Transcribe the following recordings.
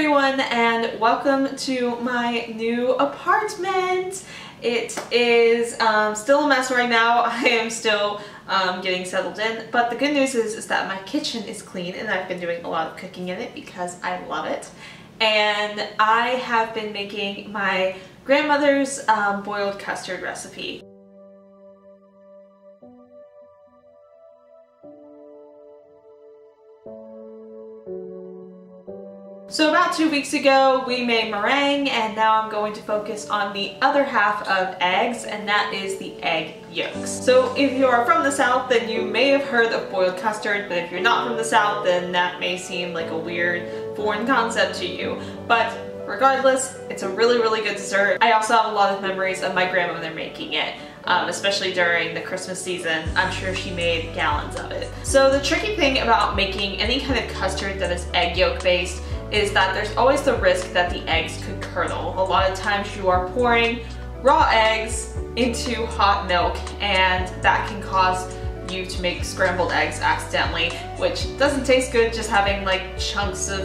everyone, and welcome to my new apartment. It is still a mess right now. I am still getting settled in, but the good news is that my kitchen is clean, and I've been doing a lot of cooking in it because I love it. And I have been making my grandmother's boiled custard recipe. So about 2 weeks ago we made meringue, and now I'm going to focus on the other half of eggs, and that is the egg yolks. So if you are from the South, then you may have heard of boiled custard, but if you're not from the South, then that may seem like a weird foreign concept to you. But regardless, it's a really, really good dessert. I also have a lot of memories of my grandmother making it. Especially during the Christmas season, I'm sure she made gallons of it. So the tricky thing about making any kind of custard that is egg yolk based is that there's always the risk that the eggs could curdle. A lot of times you are pouring raw eggs into hot milk, and that can cause you to make scrambled eggs accidentally, which doesn't taste good, just having like chunks of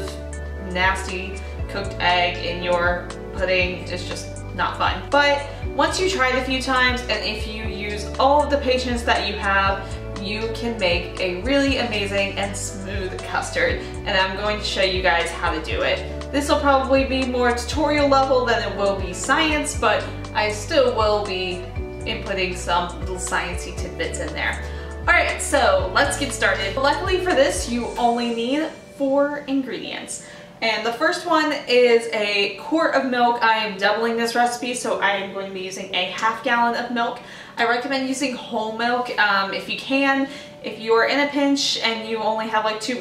nasty cooked egg in your pudding is just not fun. But once you try it a few times, and if you use all of the patience that you have, you can make a really amazing and smooth custard, and I'm going to show you guys how to do it. This will probably be more tutorial level than it will be science, but I still will be inputting some little sciencey tidbits in there. Alright, so let's get started. Luckily for this, you only need 4 ingredients. And the first one is a quart of milk. I am doubling this recipe, so I am going to be using a ½ gallon of milk. I recommend using whole milk if you can. If you are in a pinch and you only have like 2%,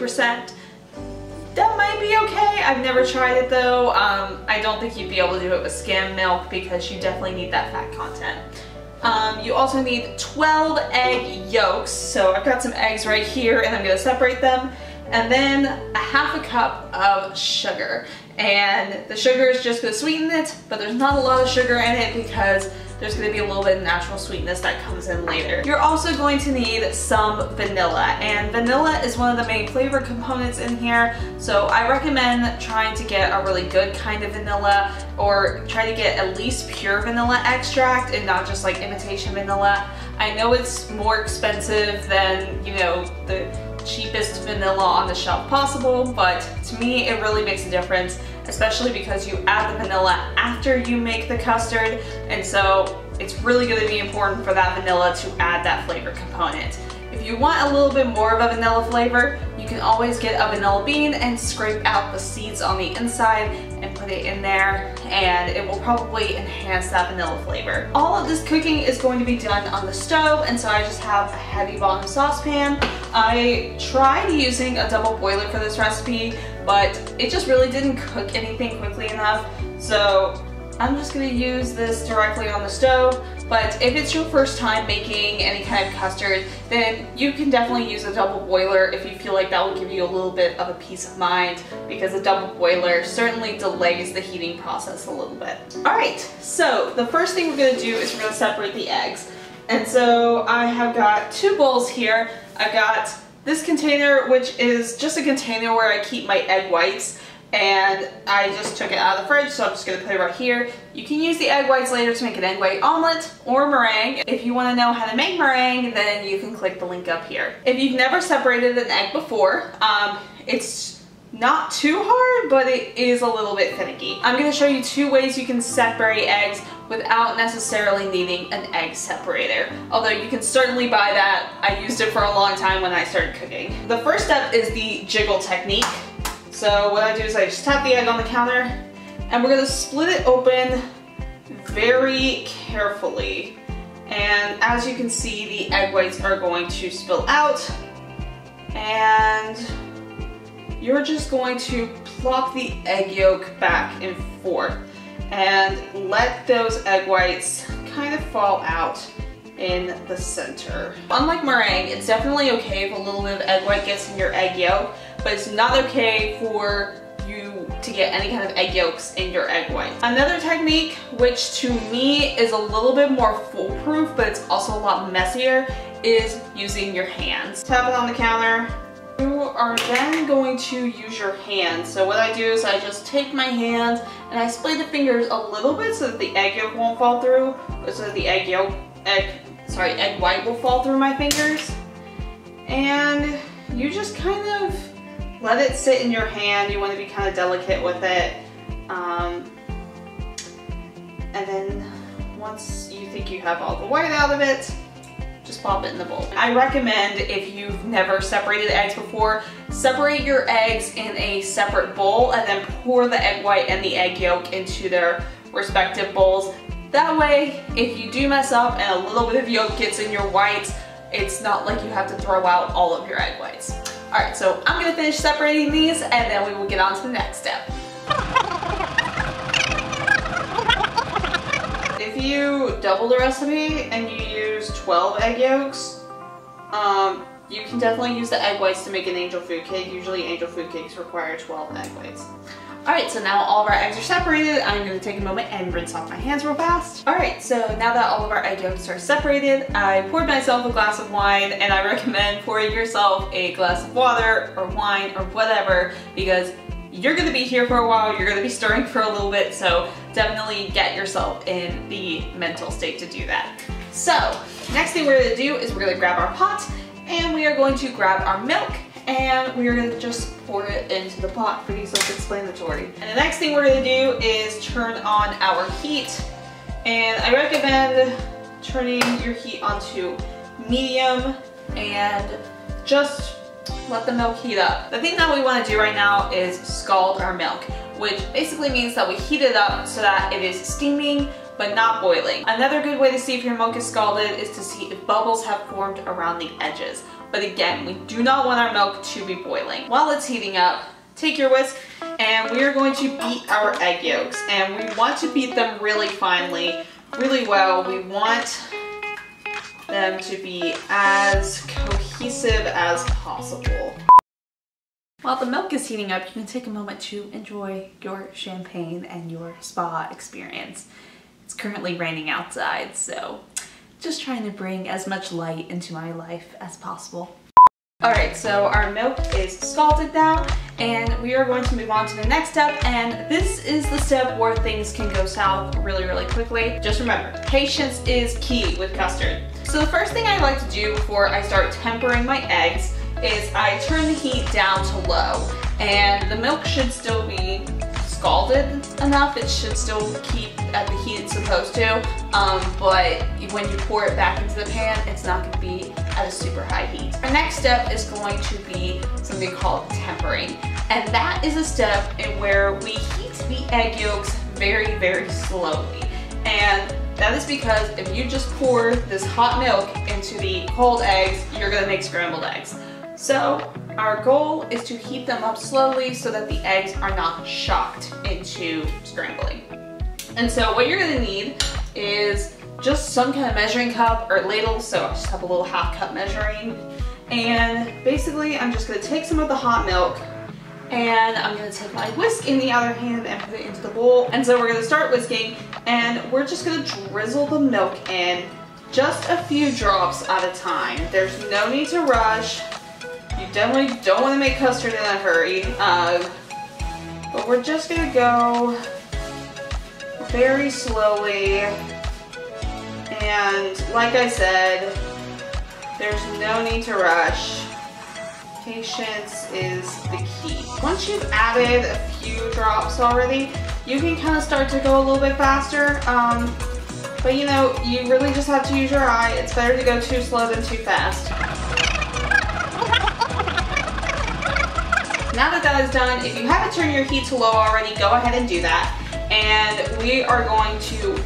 that might be okay. I've never tried it though. I don't think you'd be able to do it with skim milk because you definitely need that fat content. You also need 12 egg yolks. So I've got some eggs right here, and I'm going to separate them. And then a ½ cup of sugar. And the sugar is just gonna sweeten it, but there's not a lot of sugar in it because there's gonna be a little bit of natural sweetness that comes in later. You're also going to need some vanilla, and vanilla is one of the main flavor components in here. So I recommend trying to get a really good kind of vanilla, or try to get at least pure vanilla extract and not just like imitation vanilla. I know it's more expensive than, you know, the cheapest vanilla on the shelf possible, but to me it really makes a difference, especially because you add the vanilla after you make the custard, and so it's really going to be important for that vanilla to add that flavor component. If you want a little bit more of a vanilla flavor, you can always get a vanilla bean and scrape out the seeds on the inside and put it in there, and it will probably enhance that vanilla flavor. All of this cooking is going to be done on the stove, and so I just have a heavy bottom saucepan. I tried using a double boiler for this recipe, but it just really didn't cook anything quickly enough, so I'm just going to use this directly on the stove. But if it's your first time making any kind of custard, then you can definitely use a double boiler if you feel like that will give you a little bit of a peace of mind, because a double boiler certainly delays the heating process a little bit. Alright, so the first thing we're going to do is we're going to separate the eggs. And so I have got 2 bowls here. I've got this container, which is just a container where I keep my egg whites. And I just took it out of the fridge, so I'm just going to put it right here. You can use the egg whites later to make an egg white omelet or meringue. If you want to know how to make meringue, then you can click the link up here. If you've never separated an egg before, it's not too hard, but it is a little bit finicky. I'm going to show you 2 ways you can separate eggs without necessarily needing an egg separator. Although you can certainly buy that. I used it for a long time when I started cooking. The first step is the jiggle technique. So what I do is I just tap the egg on the counter, and we're going to split it open very carefully. And as you can see, the egg whites are going to spill out, and you're just going to plop the egg yolk back and forth and let those egg whites kind of fall out in the center. Unlike meringue, it's definitely okay if a little bit of egg white gets in your egg yolk, but it's not okay for you to get any kind of egg yolks in your egg white. Another technique, which to me is a little bit more foolproof, but it's also a lot messier, is using your hands. Tap it on the counter, You are then going to use your hand. So what I do is I just take my hands and I split the fingers a little bit so that the egg yolk won't fall through, so that the egg white will fall through my fingers. And you just kind of let it sit in your hand. You want to be kind of delicate with it. And then once you think you have all the white out of it, just pop it in the bowl. I recommend, if you've never separated eggs before, separate your eggs in a separate bowl and then pour the egg white and the egg yolk into their respective bowls. That way, if you do mess up and a little bit of yolk gets in your whites, it's not like you have to throw out all of your egg whites. All right, so I'm gonna finish separating these and then we will get on to the next step. If you double the recipe and you use 12 egg yolks, you can definitely use the egg whites to make an angel food cake. Usually angel food cakes require 12 egg whites. Alright, so now all of our eggs are separated. I'm going to take a moment and rinse off my hands real fast. Alright, so now that all of our egg yolks are separated, I poured myself a glass of wine, and I recommend pouring yourself a glass of water or wine or whatever, because you're going to be here for a while, you're going to be stirring for a little bit, so definitely get yourself in the mental state to do that. So, next thing we're going to do is we're going to grab our pot, and we are going to grab our milk, and we are going to just pour it into the pot. Pretty self-explanatory. And the next thing we're going to do is turn on our heat, and I recommend turning your heat onto medium and just let the milk heat up. The thing that we want to do right now is scald our milk, which basically means that we heat it up so that it is steaming but not boiling. Another good way to see if your milk is scalded is to see if bubbles have formed around the edges. But again, we do not want our milk to be boiling. While it's heating up, take your whisk and we are going to beat our egg yolks. And we want to beat them really finely, really well. We want them to be as cohesive as possible. While the milk is heating up, you can take a moment to enjoy your champagne and your spa experience. It's currently raining outside, so just trying to bring as much light into my life as possible. Alright, so our milk is scalded now, and we are going to move on to the next step, and this is the step where things can go south really, really quickly. Just remember, patience is key with custard. So the first thing I like to do before I start tempering my eggs is I turn the heat down to low, and the milk should still be scalded enough. It should still keep at the heat it's supposed to, but when you pour it back into the pan, it's not going to be at a super high heat. Our next step is going to be something called tempering, and that is a step in where we heat the egg yolks very, very slowly. And that is because if you just pour this hot milk into the cold eggs, you're going to make scrambled eggs. So our goal is to heat them up slowly so that the eggs are not shocked into scrambling. And so what you're going to need is just some kind of measuring cup or ladle, so I just have a little half cup measuring. And basically I'm just going to take some of the hot milk, and I'm going to take my whisk in the other hand and put it into the bowl. And so we're going to start whisking, and we're just going to drizzle the milk in, just a few drops at a time. There's no need to rush. You definitely don't want to make custard in a hurry, but we're just going to go very slowly, and like I said, there's no need to rush. Patience is the key. Once you've added a few drops already, you can kind of start to go a little bit faster, but you know, you really just have to use your eye. It's better to go too slow than too fast. Now that that is done, if you haven't turned your heat to low already, go ahead and do that. And we are going to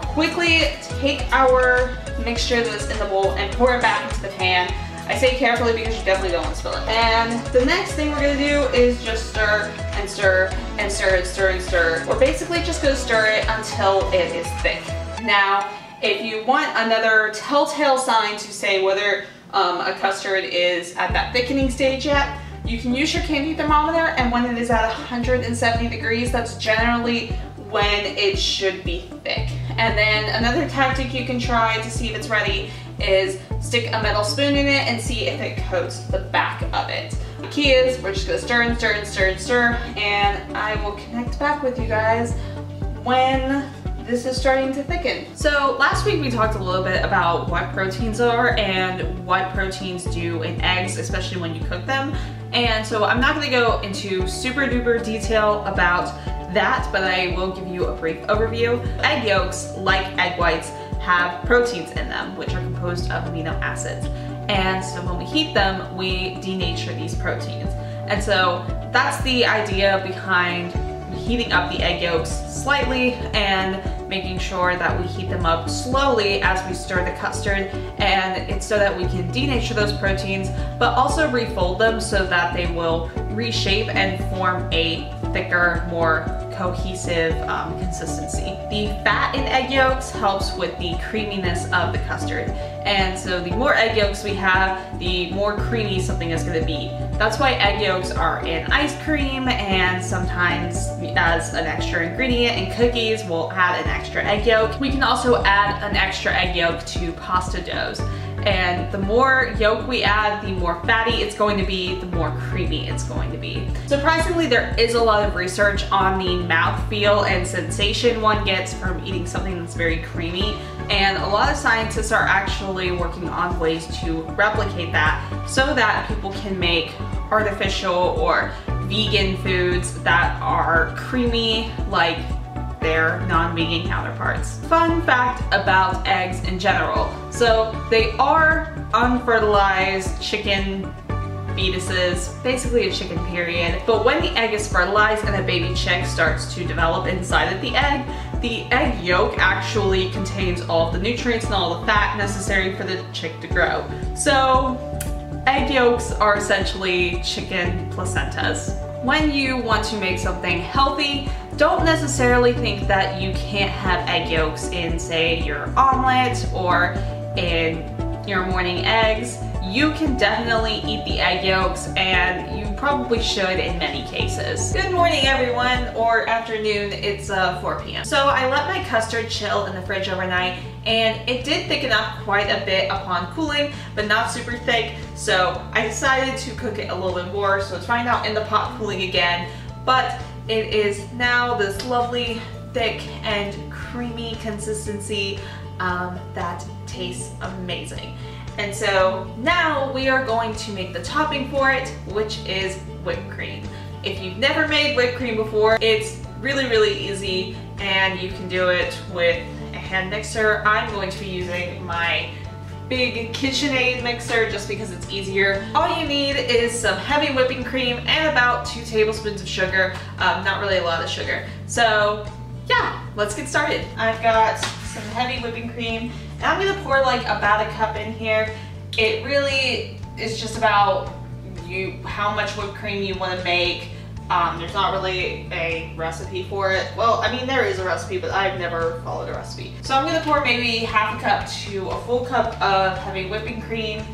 quickly take our mixture that's in the bowl and pour it back into the pan. I say carefully because you definitely don't want to spill it. And the next thing we're going to do is just stir and stir and stir and stir and stir. We're basically just going to stir it until it is thick. Now, if you want another telltale sign to say whether a custard is at that thickening stage yet, you can use your candy thermometer, and when it is at 170 degrees, that's generally when it should be thick. And then another tactic you can try to see if it's ready is stick a metal spoon in it and see if it coats the back of it. key is we're just gonna stir and stir and stir and stir, and I will connect back with you guys when this is starting to thicken. So last week we talked a little bit about what proteins are and what proteins do in eggs, especially when you cook them. And so I'm not gonna go into super duper detail about that, but I will give you a brief overview. Egg yolks, like egg whites, have proteins in them, which are composed of amino acids. And so when we heat them, we denature these proteins. And so that's the idea behind heating up the egg yolks slightly and making sure that we heat them up slowly as we stir the custard, and it's so that we can denature those proteins but also refold them so that they will reshape and form a thicker, more cohesive consistency. The fat in egg yolks helps with the creaminess of the custard. And so the more egg yolks we have, the more creamy something is going to be. That's why egg yolks are in ice cream, and sometimes as an extra ingredient in cookies, we'll add an extra egg yolk. We can also add an extra egg yolk to pasta doughs. And the more yolk we add, the more fatty it's going to be, the more creamy it's going to be. Surprisingly, there is a lot of research on the mouthfeel and sensation one gets from eating something that's very creamy, and a lot of scientists are actually working on ways to replicate that so that people can make artificial or vegan foods that are creamy like their non-vegan counterparts. Fun fact about eggs in general. So they are unfertilized chicken fetuses, basically a chicken period. But when the egg is fertilized and a baby chick starts to develop inside of the egg yolk actually contains all of the nutrients and all the fat necessary for the chick to grow. So egg yolks are essentially chicken placentas. When you want to make something healthy, don't necessarily think that you can't have egg yolks in, say, your omelet or in your morning eggs. You can definitely eat the egg yolks, and you probably should in many cases. Good morning, everyone, or afternoon. It's 4 p.m. So I let my custard chill in the fridge overnight, and it did thicken up quite a bit upon cooling, but not super thick. So I decided to cook it a little bit more, so it's right now in the pot cooling again, but it is now this lovely, thick, and creamy consistency that tastes amazing. And so now we are going to make the topping for it, which is whipped cream. If you've never made whipped cream before, it's really, really easy, and you can do it with a hand mixer. I'm going to be using my big KitchenAid mixer just because it's easier. All you need is some heavy whipping cream and about 2 tablespoons of sugar, not really a lot of sugar. So yeah, let's get started. I've got some heavy whipping cream, and I'm gonna pour like about a cup in here. It really is just about you, how much whipped cream you wanna make. There's not really a recipe for it. Well, I mean, there is a recipe, but I've never followed a recipe. So I'm gonna pour maybe half a cup to a full cup of heavy whipping cream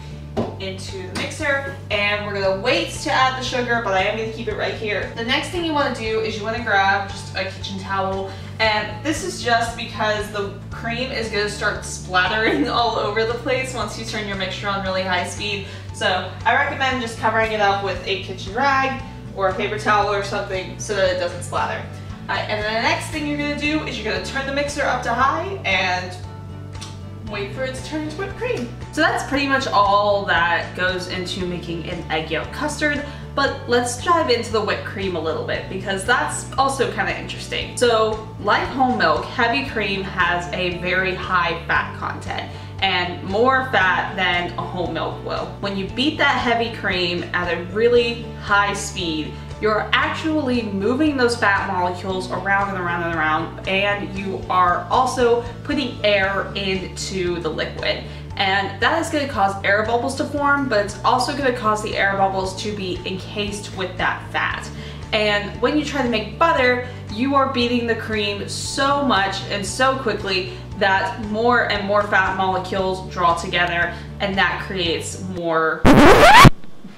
into the mixer, and we're gonna wait to add the sugar, but I am gonna keep it right here. The next thing you wanna do is you wanna grab just a kitchen towel, and this is just because the cream is gonna start splattering all over the place once you turn your mixture on really high speed. So I recommend just covering it up with a kitchen rag or a paper towel or something so that it doesn't splatter. And then the next thing you're gonna do is you're gonna turn the mixer up to high and wait for it to turn into whipped cream. So that's pretty much all that goes into making an egg yolk custard, but let's dive into the whipped cream a little bit because that's also kind of interesting. So like whole milk, heavy cream has a very high fat content, and more fat than a whole milk will. When you beat that heavy cream at a really high speed, you're actually moving those fat molecules around and around and around, and you are also putting air into the liquid. And that is going to cause air bubbles to form, but it's also going to cause the air bubbles to be encased with that fat. And when you try to make butter, you are beating the cream so much and so quickly that more and more fat molecules draw together, and that creates more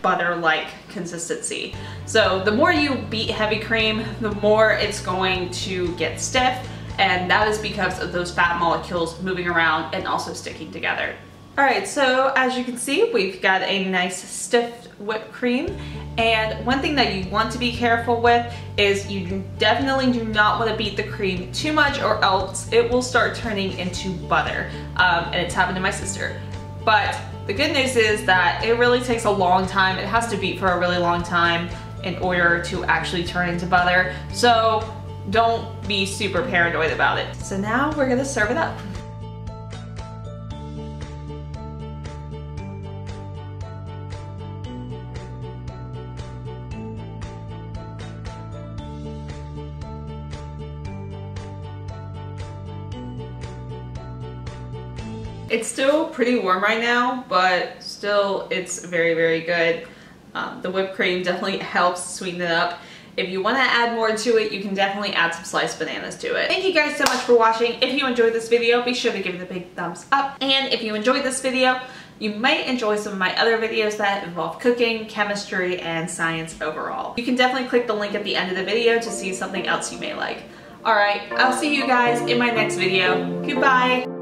butter-like consistency. So the more you beat heavy cream, the more it's going to get stiff, and that is because of those fat molecules moving around and also sticking together. Alright, so as you can see, we've got a nice stiff whipped cream, and one thing that you want to be careful with is you definitely do not want to beat the cream too much, or else it will start turning into butter, and it's happened to my sister. But the good news is that it really takes a long time. It has to beat for a really long time in order to actually turn into butter, so don't be super paranoid about it. So now we're going to serve it up. It's still pretty warm right now, but still it's very, very good. The whipped cream definitely helps sweeten it up. If you want to add more to it, you can definitely add some sliced bananas to it. Thank you guys so much for watching. If you enjoyed this video, be sure to give it a big thumbs up. And if you enjoyed this video, you might enjoy some of my other videos that involve cooking, chemistry, and science overall. You can definitely click the link at the end of the video to see something else you may like. Alright, I'll see you guys in my next video. Goodbye!